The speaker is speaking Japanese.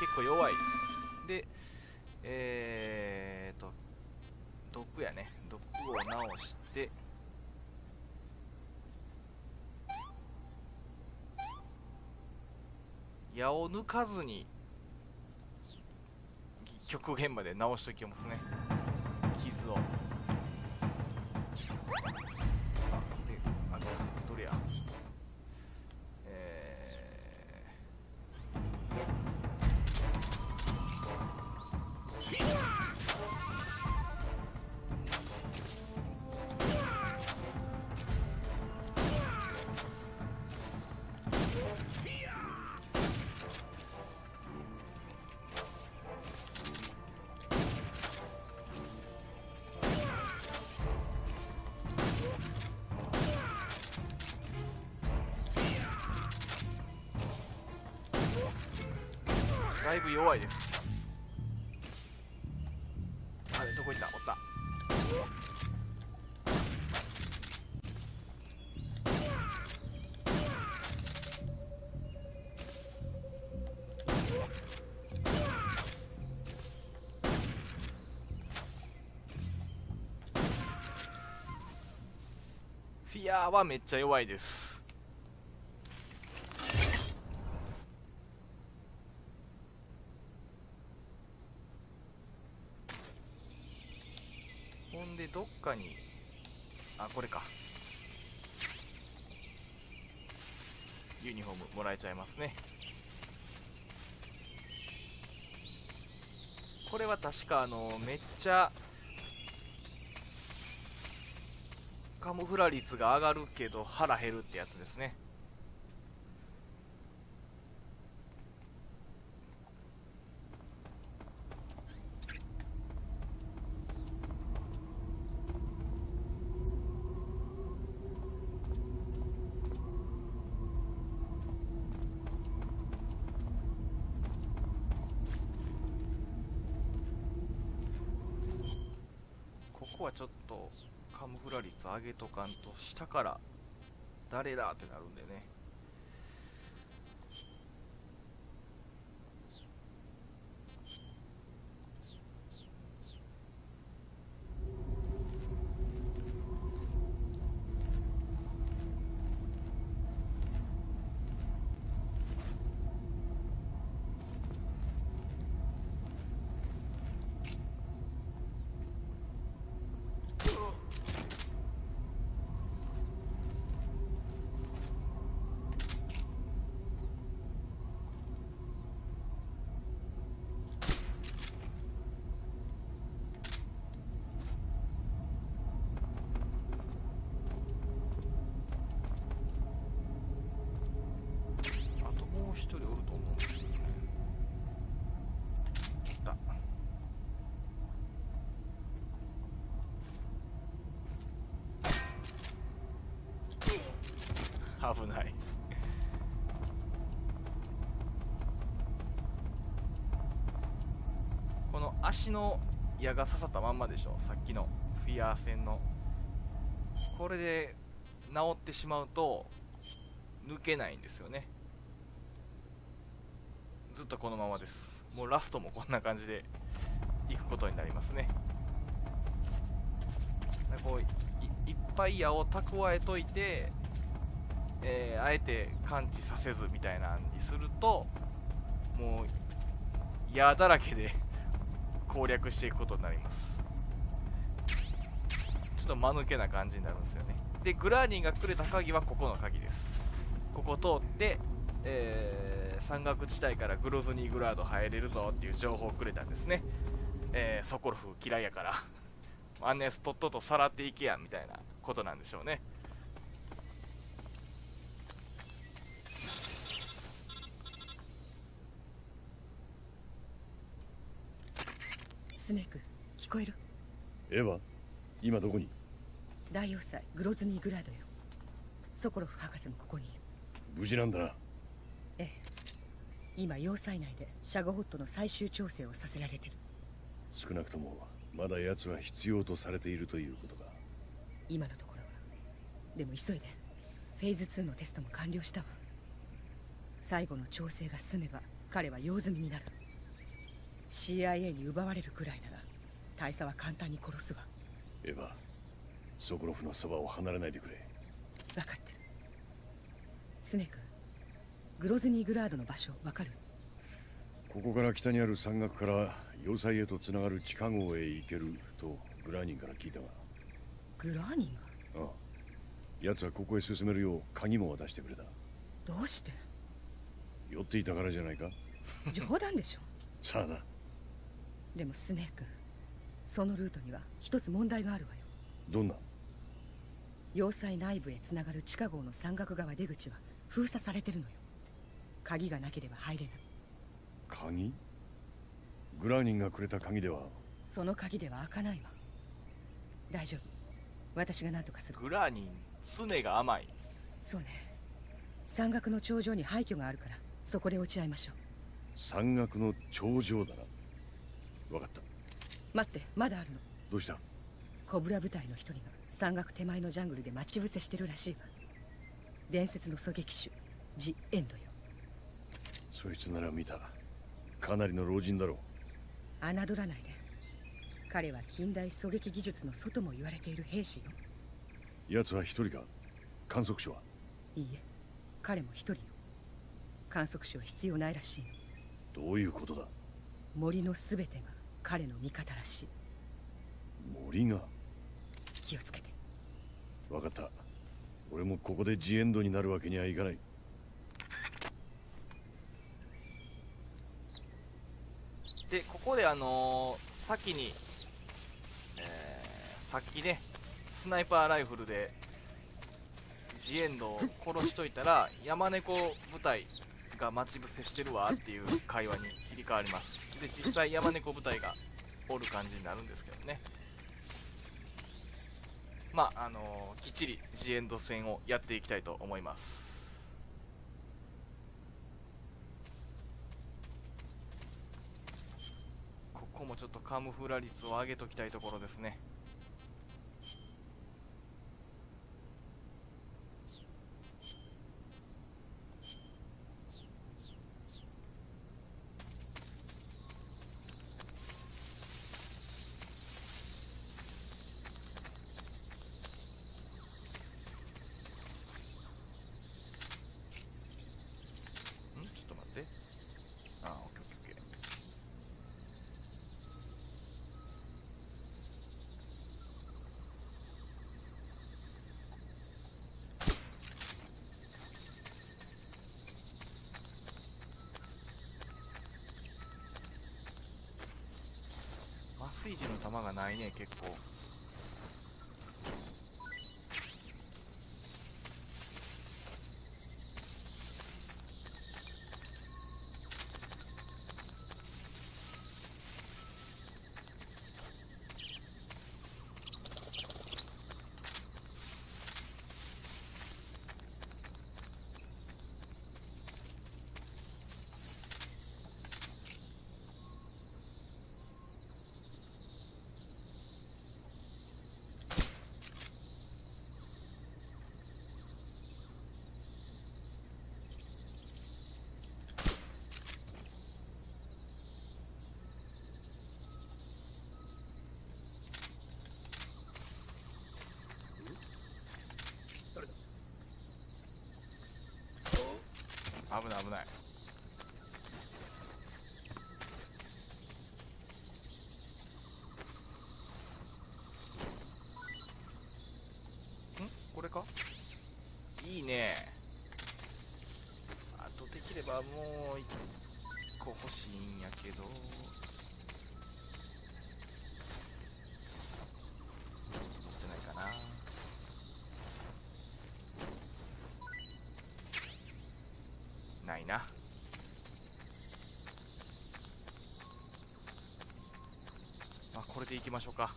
結構弱いで、毒やね、毒を直して矢を抜かずに極限まで直しておきますね、傷を。どれや、だいぶ弱いです。あれ、どこ行った、おった。フィアーはめっちゃ弱いです。で、どっかに、あ、これか、ユニフォームもらえちゃいますね。これは確かめっちゃカモフラ率が上がるけど腹減るってやつですね。ここはちょっとカムフラ率上げとかんと下から誰だってなるんでね。危ないこの足の矢が刺さったまんまでしょ、さっきのフィアー戦の。これで治ってしまうと抜けないんですよね。ずっとこのままです。もうラストもこんな感じでいくことになりますね。こう いっぱい矢を蓄えといて、あえて完治させずみたいなのにすると、もう矢だらけで攻略していくことになります。ちょっと間抜けな感じになるんですよね。でグラーニンがくれた鍵はここの鍵です。ここ通って、山岳地帯からグロズニーグラード入れるぞっていう情報をくれたんですね。ソコロフ嫌いやからあんなやつとっととさらっていけやみたいなことなんでしょうね。スネーク、聞こえる？エヴァ、今どこに？大要塞グロズニーグラードよ。ソコロフ博士もここにいる。無事なんだな。ええ、今要塞内でシャゴホットの最終調整をさせられてる。少なくともまだ奴は必要とされているということか。今のところは。でも急いで、フェーズ2のテストも完了したわ。最後の調整が進めば彼は用済みになる。CIA に奪われるくらいなら大佐は簡単に殺すわ。エヴァ、ソコロフのそばを離れないでくれ。分かってる。スネ君、グロズニーグラードの場所分かる？ここから北にある山岳から要塞へとつながる地下壕へ行けるとグラーニンから聞いたが。グラーニンが？ああ、奴はここへ進めるよう鍵も渡してくれた。どうして？寄っていたからじゃないか。冗談でしょ。さあな。でもスネー君、そのルートには一つ問題があるわよ。どんな？要塞内部へつながる地下壕の山岳側出口は封鎖されてるのよ。鍵がなければ入れない。鍵？グラーニンがくれた鍵では？その鍵では開かないわ。大丈夫、私が何とかする。グラーニン、スネが甘い。そうね、山岳の頂上に廃墟があるからそこで落ち合いましょう。山岳の頂上だな。分かった。待って、まだあるの。どうした？コブラ部隊の一人が山岳手前のジャングルで待ち伏せしてるらしいわ。伝説の狙撃手、ジ・エンドよ。そいつなら見た。かなりの老人だろう。侮らないで。彼は近代狙撃技術の外も言われている兵士よ。奴は一人か？観測所は？いいえ、彼も一人よ。観測所は必要ないらしいの。どういうことだ？森のすべてが彼の味方らしい。森が？気をつけて。分かった。俺もここでジエンドになるわけにはいかない。で、ここで先に、さっきねスナイパーライフルでジエンドを殺しといたら山猫部隊が待ち伏せしてるわっていう会話に切り替わります。で、実際山猫部隊がおる感じになるんですけどね。まあきっちりジエンド戦をやっていきたいと思います。ここもちょっとカムフラ率を上げときたいところですね。水時の弾がないね、結構。危ない危ない。ん？これか？いいね。あとできればもう一個欲しいんやけど。まあ、これでいきましょうか。